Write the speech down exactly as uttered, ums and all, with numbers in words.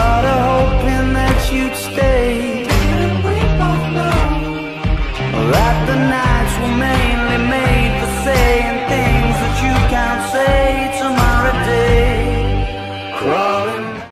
started hoping that you'd stay.